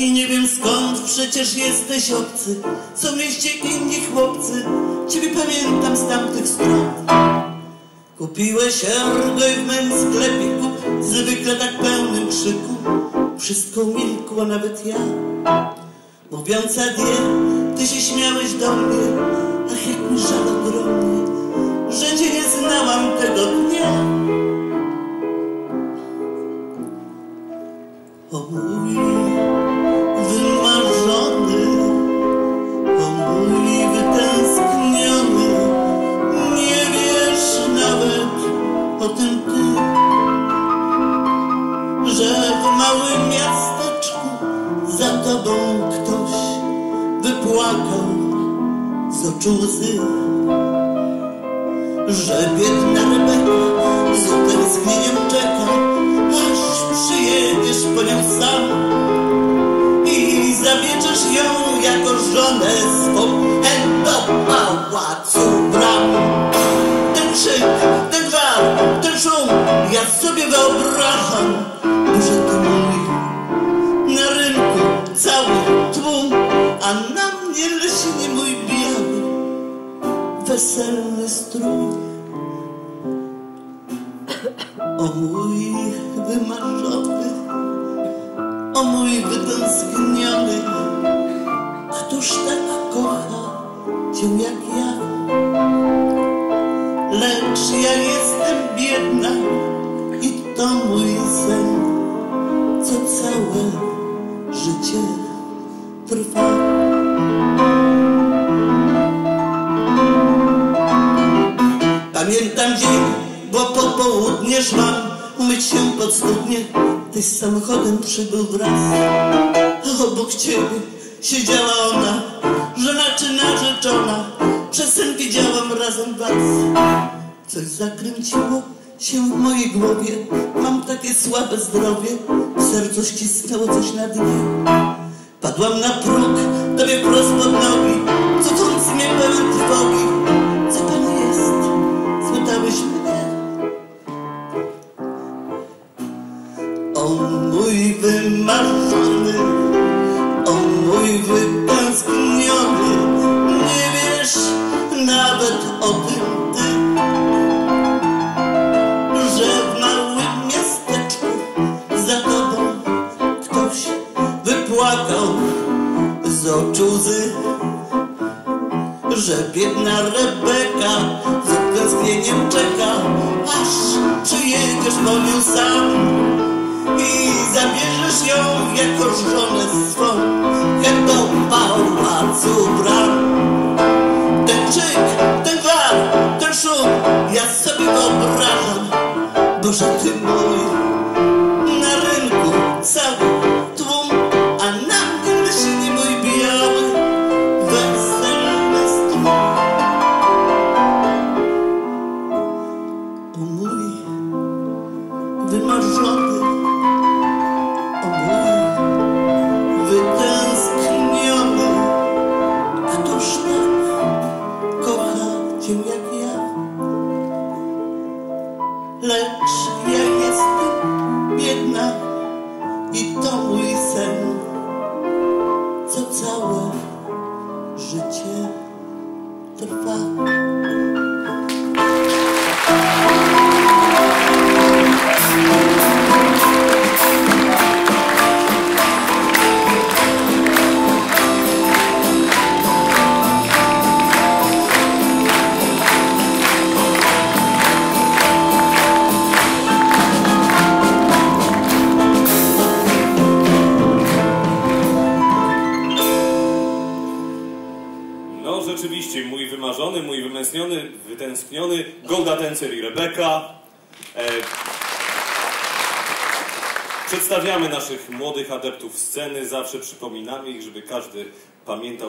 I nie wiem skąd, przecież jesteś obcy, co w mieście inni chłopcy, ciebie pamiętam z tamtych stron. Kupiłeś ergo i w mym sklepiku, zwykle tak pełnym krzyku, wszystko milkło, nawet ja. Mówiąc adieu, ty się śmiałeś do mnie, ach jak mi żal ogromnie, że cię nie znałam tego dnia. O mój wymarzony, o mój wytęskniony, nie wiesz nawet o tym ty, że w małym miasteczku za tobą ktoś wypłakał z oczu łzy, że biedna Rebeka z utęsknieniem czeka, aż przyjedziesz po nią sam i zabierzesz ją jako żonę swą do pałacu bram. Ten krzyk, ten żart, ten szum, ja sobie wyobrażam, że to mój na rynku cały tłum, a na mnie lśni mój biały weselny strój. O mój wymarzony, o mój wytęskniony, któż tak kocha cię jak ja? Lecz ja jestem biedna i to mój sen, co całe życie trwa. Pamiętam dzień, bo po południe szłam umyć się pod studnie, tyś samochodem przybył wraz, a obok ciebie siedziała ona, żona czy narzeczona, przez sen widziałam razem was. Coś zakręciło się w mojej głowie, mam takie słabe zdrowie, w sercu ścisnęło coś na dnie. Padłam na próg, tobie prosto pod nogi, cudząc mnie pełen trwogi. Co pan jest? Spytałeś mnie. O mój wymarzony, o mój wytęskniony, nie wiesz nawet o tym ty, że w małym miasteczku za tobą ktoś wypłakał z oczu łzy, że biedna Rebeka z utęsknieniem czeka, aż przyjedziesz po nią sam i zabierzesz ją jako żonę swą do pałacu bram. Ten krzyk, ten gwar, ten szum, ja sobie wyobrażam, Boże ty mój, na rynku cały tłum, a na mnie lśni mój biały weselny strój. O mój wymarzony, o mój wytęskniony, któż tak kocha cię jak ja? Lecz ja jestem biedna i to mój sen, co całe życie trwa. Rzeczywiście, mój wymarzony, mój wytęskniony, Gołda Tencer i Rebeka. Przedstawiamy naszych młodych adeptów sceny, zawsze przypominamy ich, żeby każdy pamiętał.